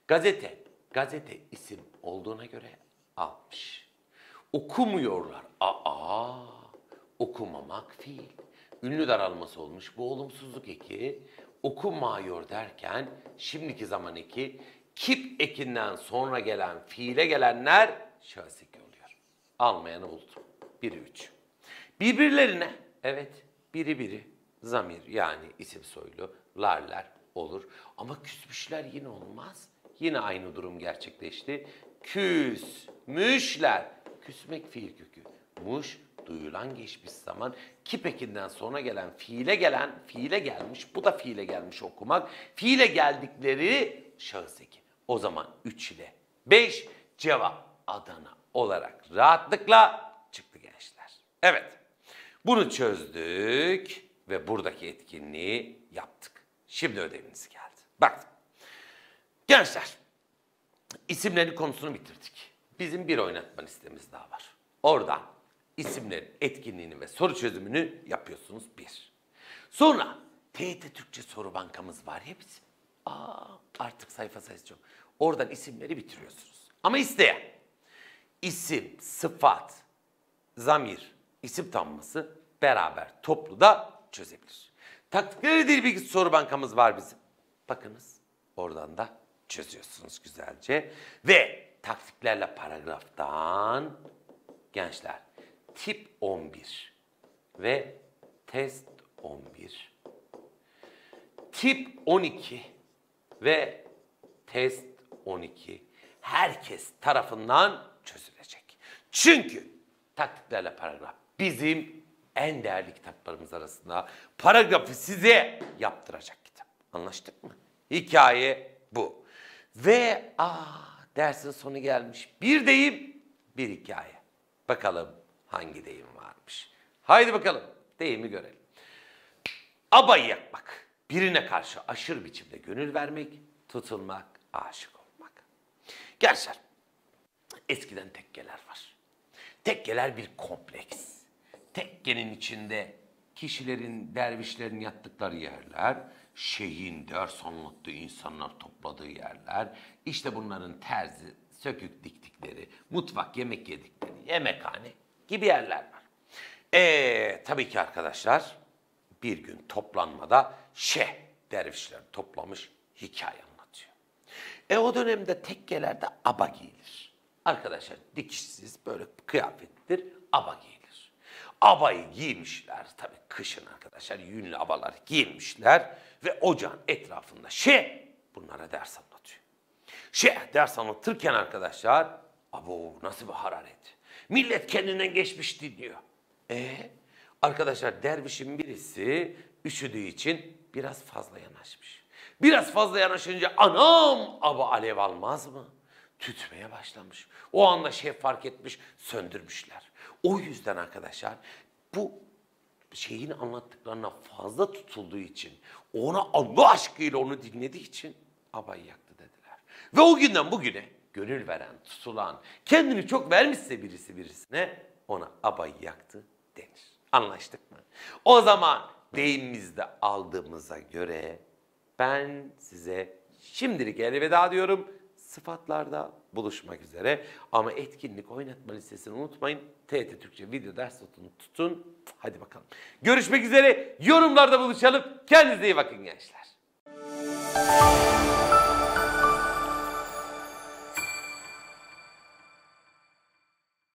Gazete. Gazete isim olduğuna göre almış. Okumuyorlar. Aa. Okumamak fiil. Ünlü daralması olmuş. Bu olumsuzluk eki. Okumayor derken şimdiki zaman eki kip ekinden sonra gelen fiile gelenler şahıs eki oluyor. Almayanı buldum. Biri 3. Birbirlerine evet biri zamir yani isim soylu larler olur. Ama küsmüşler yine olmaz. Yine aynı durum gerçekleşti. Küsmüşler. Küsmek fiil kökü. Muş duyulan geçmiş zaman kip ekinden sonra gelen fiile gelmiş. Bu da fiile gelmiş okumak. Fiile geldikleri şahıs eki. O zaman 3 ile 5 cevap Adana olarak rahatlıkla çıktı gençler. Evet. Bunu çözdük ve buradaki etkinliği yaptık. Şimdi ödeviniz geldi. Bak. Gençler. İsimlerin konusunu bitirdik. Bizim bir oynatma listemiz daha var. Oradan isimlerin etkinliğini ve soru çözümünü yapıyorsunuz 1. Sonra TYT Türkçe soru bankamız var ya bizim. Aa, artık sayfa sayısı çok. Oradan isimleri bitiriyorsunuz. Ama isteyen isim, sıfat, zamir, isim tanımlaması beraber toplu da çözebilir. Taktikleri dil bilgisi soru bankamız var bizim. Bakınız oradan da çözüyorsunuz güzelce. Ve taktiklerle paragraftan gençler tip 11 ve test 11, tip 12 ve test 12 herkes tarafından çözülecek. Çünkü taktiklerle paragraf bizim en değerli kitaplarımız arasında, paragrafı size yaptıracak kitap. Anlaştık mı? Hikaye bu. Ve dersin sonu gelmiş. Bir deyim, bir hikaye. Bakalım hangi deyim varmış. Haydi bakalım deyimi görelim. Abayı yakmak. Birine karşı aşırı biçimde gönül vermek, tutulmak, aşık olmak. Gençler, eskiden tekkeler var. Tekkeler bir kompleks. Tekkenin içinde kişilerin, dervişlerin yattıkları yerler, şeyhin ders anlattığı insanlar topladığı yerler, işte bunların terzi, sökük diktikleri, mutfak yemek yedikleri, yemekhane gibi yerler var. Tabii ki arkadaşlar, bir gün toplanmada dervişler toplamış hikaye anlatıyor. O dönemde tekkelerde aba giyilir. Arkadaşlar dikişsiz böyle kıyafettir, aba giyilir. Abayı giymişler tabii kışın arkadaşlar yünlü abalar giymişler ve ocağın etrafında bunlara ders anlatıyor. Ders anlatırken arkadaşlar abo nasıl bir hararet. Millet kendinden geçmiş dinliyor. Arkadaşlar dervişin birisi üşüdüğü için biraz fazla yanaşmış. Biraz fazla yanaşınca anam aba alev almaz mı? Tütmeye başlamış. O anda fark etmiş, söndürmüşler. O yüzden arkadaşlar bu şeyin anlattıklarına fazla tutulduğu için, ona Allah aşkıyla onu dinlediği için abayı yaktı dediler. Ve o günden bugüne gönül veren, tutulan, kendini çok vermişse birisi birisine ona abayı yaktı denir. Anlaştık mı? O zaman deyimimizde aldığımıza göre Ben size şimdilik elveda diyorum. Sıfatlarda buluşmak üzere. Ama etkinlik oynatma listesini unutmayın. TYT Türkçe video ders notunu tutun. Hadi bakalım. Görüşmek üzere. Yorumlarda buluşalım. Kendinize iyi bakın gençler.